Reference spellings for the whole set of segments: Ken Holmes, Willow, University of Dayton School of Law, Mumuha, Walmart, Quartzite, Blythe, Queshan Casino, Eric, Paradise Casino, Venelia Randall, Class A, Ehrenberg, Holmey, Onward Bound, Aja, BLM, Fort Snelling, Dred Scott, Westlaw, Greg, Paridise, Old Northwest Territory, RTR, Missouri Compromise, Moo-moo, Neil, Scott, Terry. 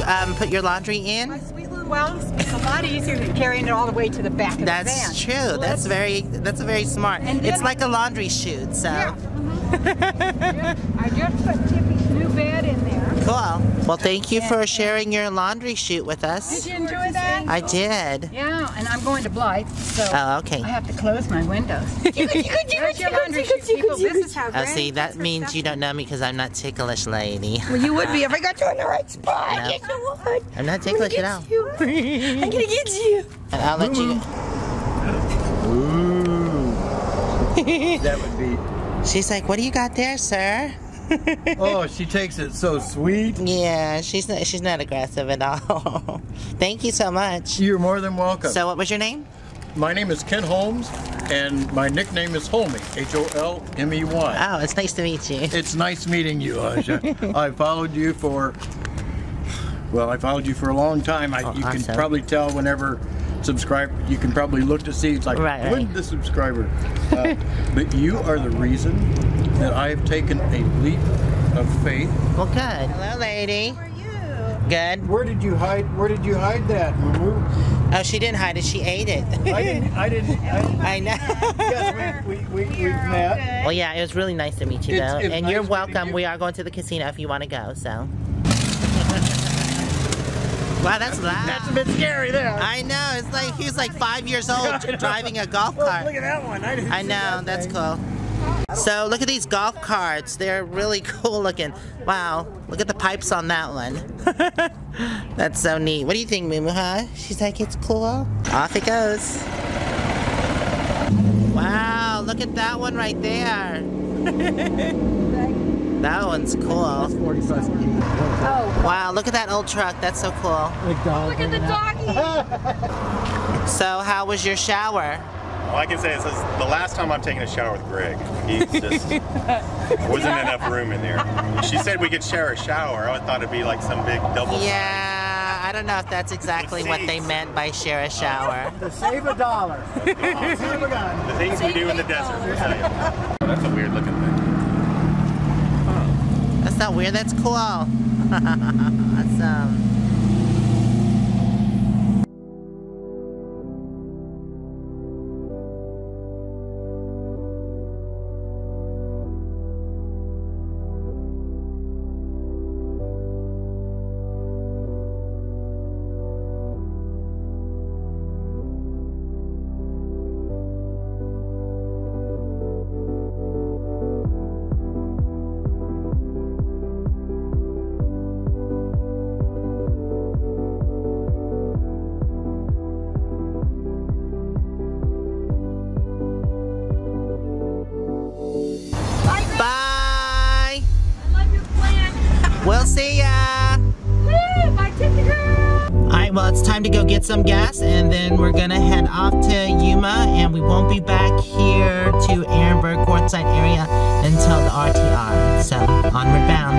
to put your laundry in? My sweet little Wellness is a lot easier than carrying it all the way to the back of the van. That's true. That's very smart. And it's like a laundry chute, so. Yeah. I just put Tippy's new bed in there. Cool. Well, thank you for sharing your laundry chute with us. Did you enjoy that? I did. Yeah, and I'm going to Blythe, so I have to close my windows. There's your laundry chute, people. This is how see, that means you don't know me because I'm not ticklish, lady. Well, you would be if I got you in the right spot. No. Yes, you would. I'm not ticklish at all. I'm gonna get you. And I'll let you. Ooh. That would be. She's like, "What do you got there, sir?" Oh, she takes it so sweet. Yeah, she's not aggressive at all. Thank you so much. You're more than welcome. So what was your name? My name is Ken Holmes, and my nickname is Holmey, H-O-L-M-E-Y. Oh, it's nice to meet you. It's nice meeting you, Aja. I followed you for, well, I followed you for a long time. You can probably tell whenever you can probably look to see, it's like, when's the subscriber? But you are the reason that I have taken a leap of faith. Well, good. Hello, lady. How are you? Good. Where did you hide that, Mumu? Oh, she didn't hide it. She ate it. I know. Yes, we've met. Well, yeah, it was really nice to meet you, though. And nice, you're welcome. We are going to the casino if you want to go, so. Wow, that's loud. That's a bit scary there. I know. It's like he was like 5 years old driving a golf cart. Look at that one. I know. That's cool. So look at these golf carts. They're really cool looking. Wow. Look at the pipes on that one. That's so neat. What do you think, Mumuha? She's like, it's cool. Off it goes. Wow. Look at that one right there. That one's cool. Oh. Wow. Look at that old truck. That's so cool. Look at the doggy. So how was your shower? All I can say is this is the last time I'm taking a shower with Greg. He just wasn't enough room in there. She said we could share a shower. I thought it'd be like some big double. Yeah, I don't know if that's exactly what they meant by share a shower. To save a dollar. Save a gun. The things we do in the desert. Oh, that's a weird looking thing. Oh. That's not weird. That's cool. Awesome. We'll see ya! Woo! Bye, Tiffany girl! Alright, well, it's time to go get some gas, and then we're gonna head off to Yuma, and we won't be back here to Ehrenberg, Quartzite area until the RTR. So, onward bound.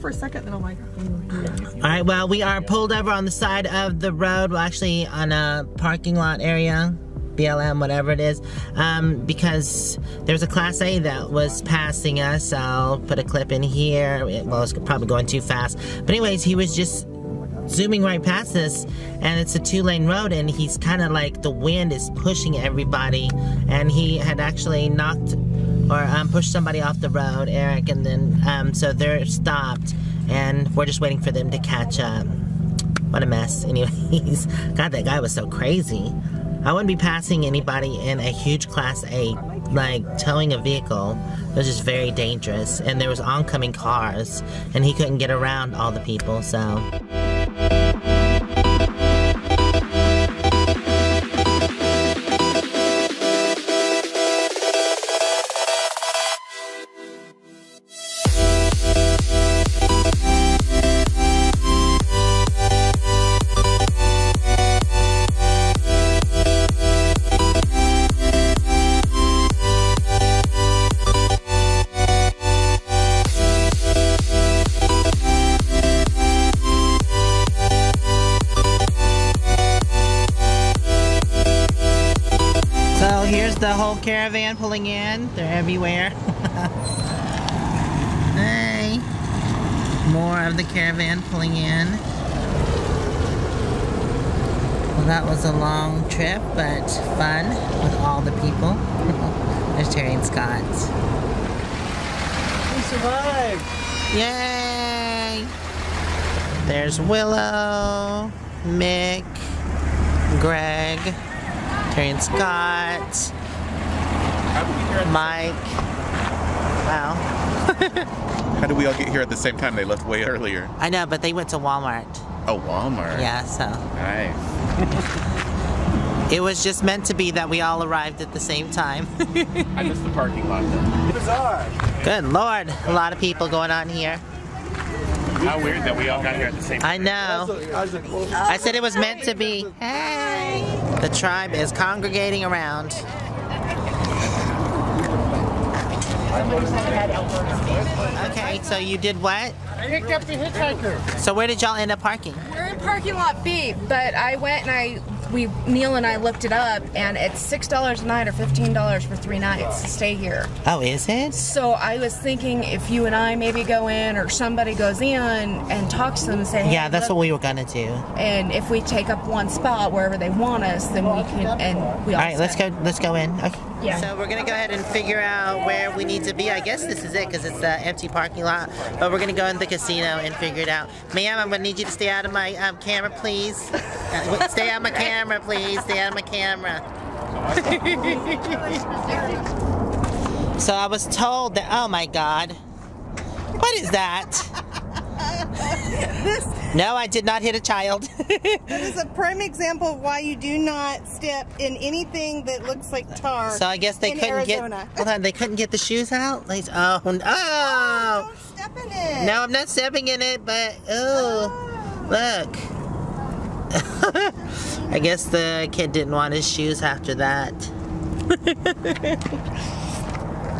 For a second, then I'm like, all right, well, we are pulled over on the side of the road. Well, actually, on a parking lot area, BLM, whatever it is, because there's a Class A that was passing us. I'll put a clip in here. Well, it's probably going too fast, but anyways, he was just zooming right past us, and it's a two-lane road, and he's kind of like the wind is pushing everybody, and he had actually knocked or pushed somebody off the road, Eric, and then so they're stopped, and we're just waiting for them to catch up. What a mess. Anyways, God, that guy was so crazy. I wouldn't be passing anybody in a huge Class A like towing a vehicle was just very dangerous, and there was oncoming cars and he couldn't get around all the people, so. The whole caravan pulling in. They're everywhere. Hey. More of the caravan pulling in. Well, that was a long trip, but fun with all the people. There's Terry and Scott. We survived! Yay! There's Willow, Mick, Greg, Terry and Scott. Mike. Wow. How did we all get here at the same time? They left way earlier. I know, but they went to Walmart. Oh, Walmart. Yeah, so. Nice. It was just meant to be that we all arrived at the same time. I missed the parking lot though. Bizarre. Good Lord. A lot of people going on here. How weird that we all got here at the same time. I know. I said it was meant to be. Hey. The tribe is congregating around. Okay, so you did what? I picked up the hitchhiker. So where did y'all end up parking? We're in parking lot B, but I went and Neil and I looked it up, and it's $6 a night or $15 for 3 nights to stay here. Oh, is it? So I was thinking if you and I maybe go in, or somebody goes in and talks to them and say, hey, yeah, that's what we were gonna do. And if we take up one spot wherever they want us, then we can. And we all right, let's go in. Okay. Yeah. So we're gonna go ahead and figure out where we need to be. I guess this is it because it's the empty parking lot. But we're gonna go in the casino and figure it out. Ma'am, I'm gonna need you to stay out of my camera, please. Stay out of my camera. Camera, please. Stay out of my camera. So I was told that. Oh my God! What is that? No, I did not hit a child. That is a prime example of why you do not step in anything that looks like tar. So I guess they couldn't get the shoes out. Like, oh no! Oh, don't step in it. No, I'm not stepping in it. But oh, look. I guess the kid didn't want his shoes after that.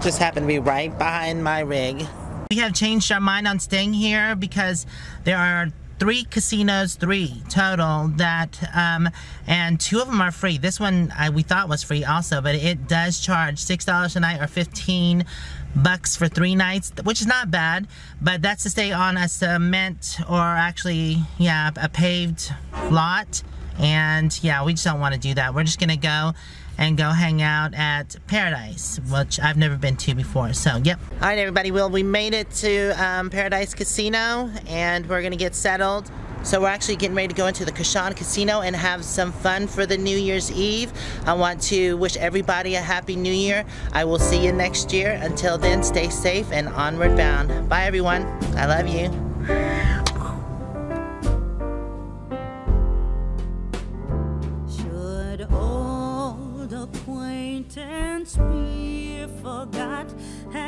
Just happened to be right behind my rig. We have changed our mind on staying here because there are 3 casinos, 3 total, that, and 2 of them are free. This one we thought was free also, but it does charge $6 a night or $15 for 3 nights, which is not bad, but that's to stay on a cement or actually, yeah, a paved lot. And yeah, we just don't want to do that. We're just gonna go and go hang out at Paradise, which I've never been to before, so yep. All right, everybody, well, we made it to Paradise Casino, and we're gonna get settled. So we're actually getting ready to go into the Queshan Casino and have some fun for the New Year's Eve. I want to wish everybody a Happy New Year. I will see you next year. Until then, stay safe and onward bound. Bye, everyone. I love you. Be forgot.